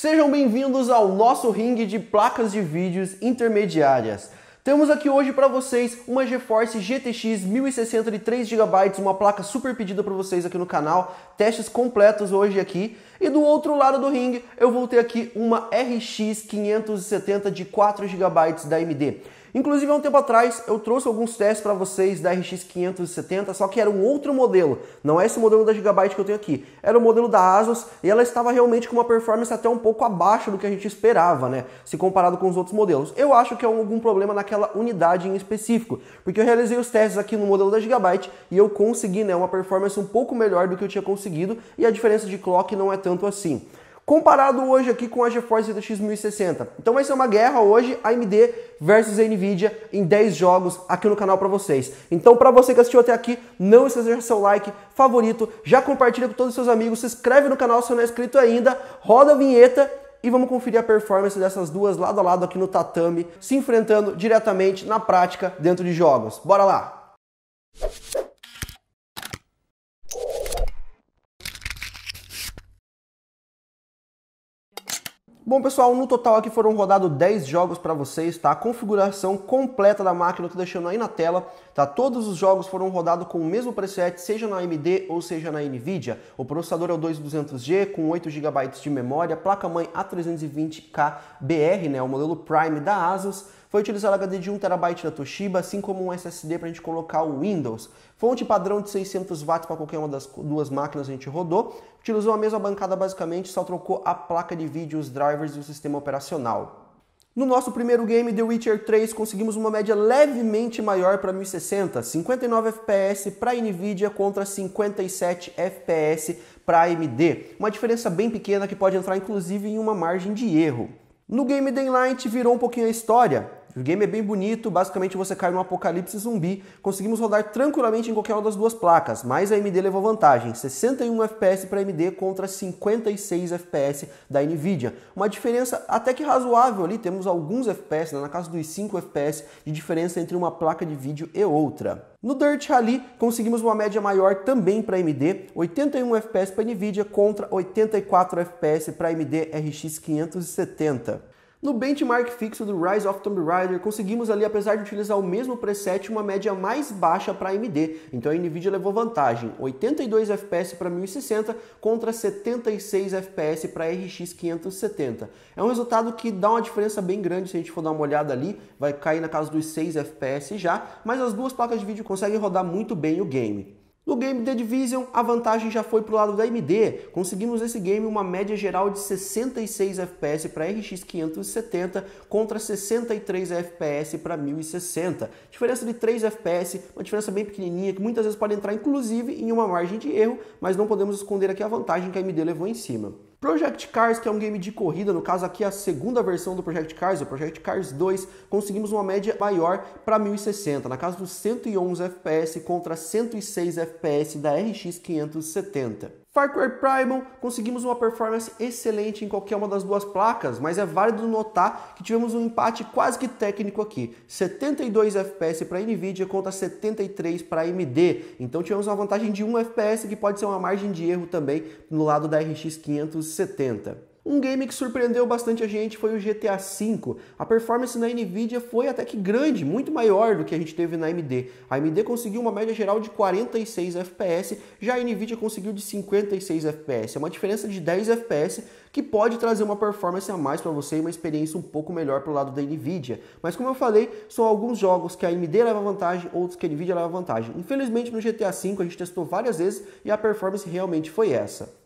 Sejam bem-vindos ao nosso ringue de placas de vídeos intermediárias. Temos aqui hoje para vocês uma GeForce GTX 1060 de 3GB, uma placa super pedida para vocês aqui no canal, testes completos hoje aqui. E do outro lado do ringue eu vou ter aqui uma RX 570 de 4GB da AMD. Inclusive, há um tempo atrás, eu trouxe alguns testes para vocês da RX 570, só que era um outro modelo. Não é esse modelo da Gigabyte que eu tenho aqui. Era o modelo da ASUS e ela estava realmente com uma performance até um pouco abaixo do que a gente esperava, né? Se comparado com os outros modelos. Eu acho que é algum problema naquela unidade em específico, porque eu realizei os testes aqui no modelo da Gigabyte e eu consegui, né, uma performance um pouco melhor do que eu tinha conseguido e a diferença de clock não é tanto assim. Comparado hoje aqui com a GeForce GTX 1060. Então vai ser uma guerra hoje, AMD versus Nvidia em 10 jogos aqui no canal para vocês. Então, para você que assistiu até aqui, não esqueça de deixar seu like, favorito, já compartilha com todos os seus amigos, se inscreve no canal se não é inscrito ainda, roda a vinheta e vamos conferir a performance dessas duas lado a lado aqui no tatame, se enfrentando diretamente na prática dentro de jogos. Bora lá! Bom, pessoal, no total aqui foram rodados 10 jogos para vocês, tá? A configuração completa da máquina eu tô deixando aí na tela, tá? Todos os jogos foram rodados com o mesmo preset, seja na AMD ou seja na Nvidia. O processador é o 2200G, com 8 GB de memória, placa-mãe A320KBR, né? O modelo Prime da ASUS. Foi utilizado HD de 1TB da Toshiba, assim como um SSD para a gente colocar o Windows. Fonte padrão de 600 watts para qualquer uma das duas máquinas a gente rodou. Utilizou a mesma bancada basicamente, só trocou a placa de vídeo, os drivers e o sistema operacional. No nosso primeiro game, The Witcher 3, conseguimos uma média levemente maior para 1060, 59 FPS para Nvidia contra 57 FPS para AMD. Uma diferença bem pequena que pode entrar inclusive em uma margem de erro. No game Deadlight virou um pouquinho a história. O game é bem bonito, basicamente você cai num apocalipse zumbi. Conseguimos rodar tranquilamente em qualquer uma das duas placas, mas a AMD levou vantagem, 61 FPS para AMD contra 56 FPS da Nvidia. Uma diferença até que razoável ali, temos alguns FPS, né, na casa dos 5 FPS de diferença entre uma placa de vídeo e outra. No Dirt Rally conseguimos uma média maior também para AMD, 81 FPS para Nvidia contra 84 FPS para AMD RX 570. No benchmark fixo do Rise of Tomb Raider, conseguimos ali, apesar de utilizar o mesmo preset, uma média mais baixa para a AMD. Então a Nvidia levou vantagem, 82 FPS para 1060 contra 76 FPS para RX 570. É um resultado que dá uma diferença bem grande, se a gente for dar uma olhada ali, vai cair na casa dos 6 FPS já, mas as duas placas de vídeo conseguem rodar muito bem o game. No game The Division, a vantagem já foi pro lado da AMD. Conseguimos nesse game uma média geral de 66 FPS para RX 570 contra 63 FPS para 1060. Diferença de 3 FPS, uma diferença bem pequenininha que muitas vezes pode entrar inclusive em uma margem de erro, mas não podemos esconder aqui a vantagem que a AMD levou em cima. Project Cars, que é um game de corrida, no caso aqui a segunda versão do Project Cars, o Project Cars 2, conseguimos uma média maior para 1060, na casa dos 111 FPS contra 106 FPS da RX 570. Far Cry Primal, conseguimos uma performance excelente em qualquer uma das duas placas, mas é válido notar que tivemos um empate quase que técnico aqui, 72 FPS para a Nvidia contra 73 para a AMD, então tivemos uma vantagem de 1 FPS que pode ser uma margem de erro também no lado da RX 570. Um game que surpreendeu bastante a gente foi o GTA V. A performance na Nvidia foi até que grande, muito maior do que a gente teve na AMD. A AMD conseguiu uma média geral de 46 FPS, já a Nvidia conseguiu de 56 FPS. É uma diferença de 10 FPS que pode trazer uma performance a mais para você e uma experiência um pouco melhor para o lado da Nvidia. Mas como eu falei, são alguns jogos que a AMD leva vantagem, outros que a Nvidia leva vantagem. Infelizmente no GTA V a gente testou várias vezes e a performance realmente foi essa.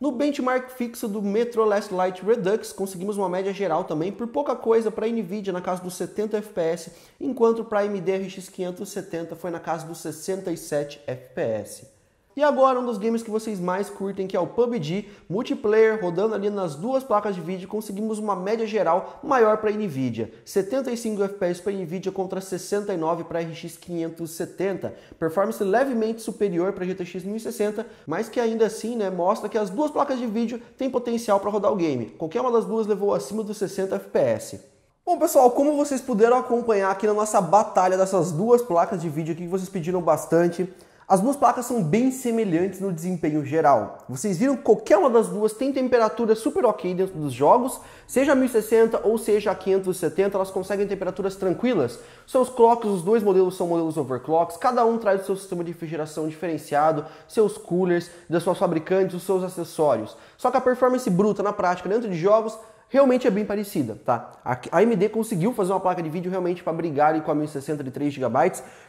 No benchmark fixo do Metro Last Light Redux, conseguimos uma média geral também, por pouca coisa, para a Nvidia na casa dos 70 FPS, enquanto para a AMD RX 570 foi na casa dos 67 FPS. E agora um dos games que vocês mais curtem, que é o PUBG Multiplayer, rodando ali nas duas placas de vídeo, conseguimos uma média geral maior para a Nvidia, 75 FPS para a Nvidia contra 69 para a RX 570, performance levemente superior para a GTX 1060, mas que ainda assim, né, mostra que as duas placas de vídeo têm potencial para rodar o game, qualquer uma das duas levou acima dos 60 FPS. Bom, pessoal, como vocês puderam acompanhar aqui na nossa batalha dessas duas placas de vídeo aqui que vocês pediram bastante, As duas placas são bem semelhantes no desempenho geral. Vocês viram que qualquer uma das duas tem temperatura super ok dentro dos jogos, seja 1060 ou seja 570, elas conseguem temperaturas tranquilas. Seus clocks, os dois modelos são modelos overclocks, cada um traz o seu sistema de refrigeração diferenciado, seus coolers, das suas fabricantes, os seus acessórios. Só que a performance bruta na prática dentro de jogos realmente é bem parecida, tá? A AMD conseguiu fazer uma placa de vídeo realmente para brigar com a 1060 de 3 GB,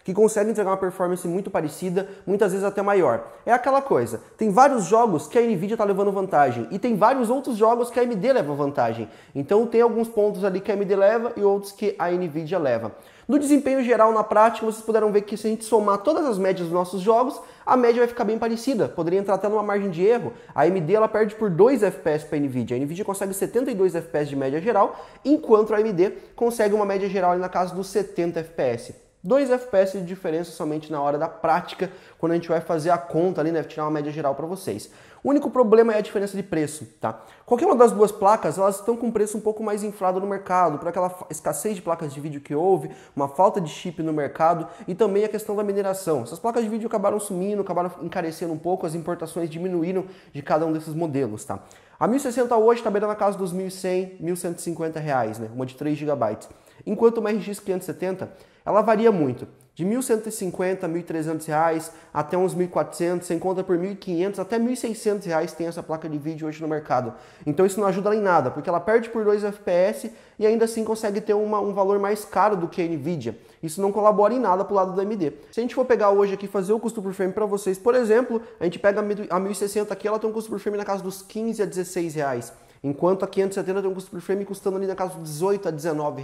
que consegue entregar uma performance muito parecida, muitas vezes até maior. É aquela coisa, tem vários jogos que a Nvidia está levando vantagem e tem vários outros jogos que a AMD leva vantagem. Então tem alguns pontos ali que a AMD leva e outros que a Nvidia leva. No desempenho geral, na prática, vocês puderam ver que se a gente somar todas as médias dos nossos jogos, a média vai ficar bem parecida, poderia entrar até numa margem de erro. A AMD ela perde por 2 FPS para a Nvidia. A Nvidia consegue 72 FPS de média geral, enquanto a AMD consegue uma média geral ali na casa dos 70 FPS. 2 FPS de diferença somente na hora da prática, quando a gente vai fazer a conta ali, né, tirar uma média geral para vocês. O único problema é a diferença de preço, tá? Qualquer uma das duas placas, elas estão com um preço um pouco mais inflado no mercado, por aquela escassez de placas de vídeo que houve, uma falta de chip no mercado e também a questão da mineração. Essas placas de vídeo acabaram sumindo, acabaram encarecendo um pouco, as importações diminuíram de cada um desses modelos, tá? A 1060 hoje está beirando a casa dos R$ 1.100, R$ 1.150, né? Uma de 3 GB. Enquanto uma RX 570, ela varia muito. De R$ 1.150, R$ 1.300 até uns R$ 1.400, você encontra por R$ 1.500 até R$ 1.600 tem essa placa de vídeo hoje no mercado. Então isso não ajuda ela em nada, porque ela perde por 2 FPS e ainda assim consegue ter um valor mais caro do que a Nvidia. Isso não colabora em nada pro lado da AMD. Se a gente for pegar hoje aqui e fazer o custo por frame para vocês, por exemplo, a gente pega a 1060 aqui, ela tem um custo por frame na casa dos R$ 15 a R$ 16, enquanto a 570 tem um custo por frame custando ali na casa dos R$ 18 a R$ 19.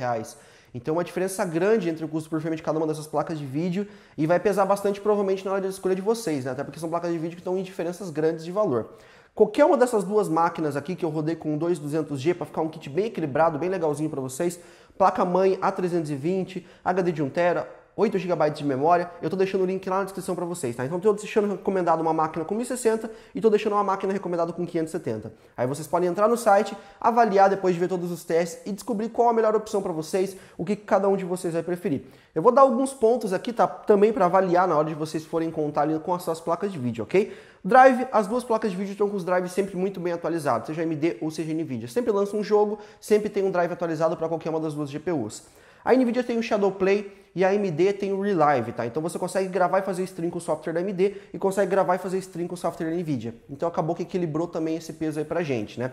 Então, uma diferença grande entre o custo por frame de cada uma dessas placas de vídeo e vai pesar bastante, provavelmente, na hora da escolha de vocês, né? Até porque são placas de vídeo que estão em diferenças grandes de valor. Qualquer uma dessas duas máquinas aqui que eu rodei com 2200G para ficar um kit bem equilibrado, bem legalzinho para vocês, placa-mãe A320, HD de 1TB, 8 GB de memória, eu tô deixando o link lá na descrição para vocês, tá? Então tô deixando recomendado uma máquina com 1060 e tô deixando uma máquina recomendada com 570. Aí vocês podem entrar no site, avaliar depois de ver todos os testes e descobrir qual a melhor opção para vocês, o que cada um de vocês vai preferir. Eu vou dar alguns pontos aqui, tá? Também para avaliar na hora de vocês forem contar ali com as suas placas de vídeo, ok? Drive, as duas placas de vídeo estão com os drives sempre muito bem atualizados, seja AMD ou seja Nvidia. Sempre lança um jogo, sempre tem um drive atualizado para qualquer uma das duas GPUs. A Nvidia tem o Shadow Play e a AMD tem o ReLive, tá? Então você consegue gravar e fazer stream com o software da AMD e consegue gravar e fazer stream com o software da Nvidia. Então acabou que equilibrou também esse peso aí pra gente, né?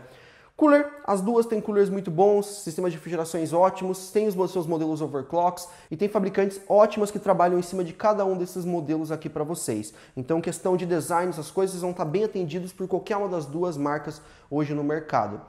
Cooler, as duas têm coolers muito bons, sistemas de refrigerações ótimos, tem os seus modelos overclocks e tem fabricantes ótimas que trabalham em cima de cada um desses modelos aqui para vocês. Então, questão de design, essas coisas vão estar bem atendidos por qualquer uma das duas marcas hoje no mercado.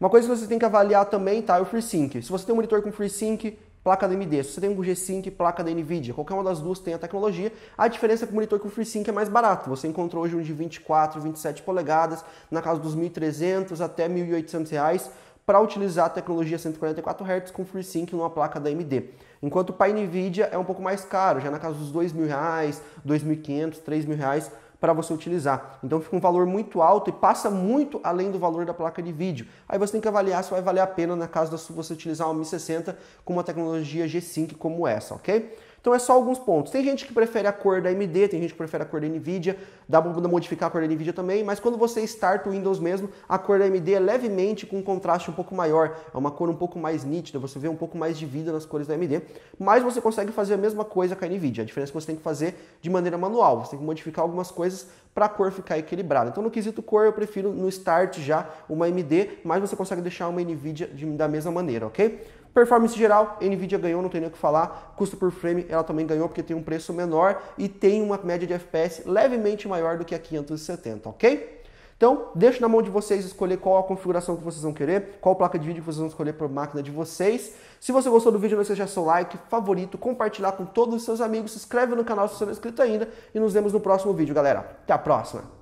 Uma coisa que você tem que avaliar também, tá? É o FreeSync. Se você tem um monitor com FreeSync, placa da AMD. Se você tem um G-Sync, placa da Nvidia, qualquer uma das duas tem a tecnologia. A diferença é que o monitor com o FreeSync é mais barato. Você encontrou hoje um de 24, 27 polegadas, na casa dos R$ 1.300 até R$ 1.800, para utilizar a tecnologia 144 Hz com FreeSync numa placa da AMD. Enquanto para a Nvidia é um pouco mais caro, já na casa dos R$ 2.000, R$ 2.500, R$ 3.000, para você utilizar. Então fica um valor muito alto e passa muito além do valor da placa de vídeo. Aí você tem que avaliar se vai valer a pena na casa de você utilizar uma 1060 com uma tecnologia G-Sync como essa, ok? Então é só alguns pontos. Tem gente que prefere a cor da AMD, tem gente que prefere a cor da Nvidia, dá para modificar a cor da Nvidia também, mas quando você starta o Windows mesmo, a cor da AMD é levemente com um contraste um pouco maior, é uma cor um pouco mais nítida, você vê um pouco mais de vida nas cores da AMD, mas você consegue fazer a mesma coisa com a Nvidia, a diferença é que você tem que fazer de maneira manual, você tem que modificar algumas coisas para a cor ficar equilibrada. Então no quesito cor eu prefiro no start já uma AMD, mas você consegue deixar uma Nvidia da mesma maneira, ok? Performance geral, a Nvidia ganhou, não tem nem o que falar. Custo por frame, ela também ganhou porque tem um preço menor e tem uma média de FPS levemente maior do que a 570, ok? Então, deixo na mão de vocês escolher qual a configuração que vocês vão querer, qual placa de vídeo que vocês vão escolher para a máquina de vocês. Se você gostou do vídeo, não esqueça de deixar seu like, favorito, compartilhar com todos os seus amigos, se inscreve no canal se você não é inscrito ainda e nos vemos no próximo vídeo, galera. Até a próxima!